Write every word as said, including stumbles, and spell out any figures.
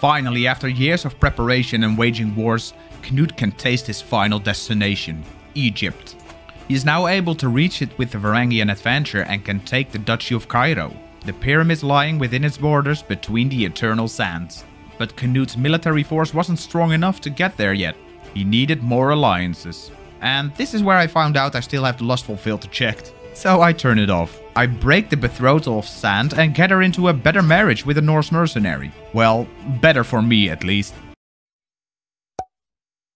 Finally, after years of preparation and waging wars, Knut can taste his final destination, Egypt. He is now able to reach it with the Varangian Adventure and can take the Duchy of Cairo, the pyramids lying within its borders between the Eternal Sands. But Knut's military force wasn't strong enough to get there yet. He needed more alliances. And this is where I found out I still have the Lustful Fill to check. So I turn it off. I break the betrothal of sand and get her into a better marriage with a Norse mercenary. Well, better for me at least.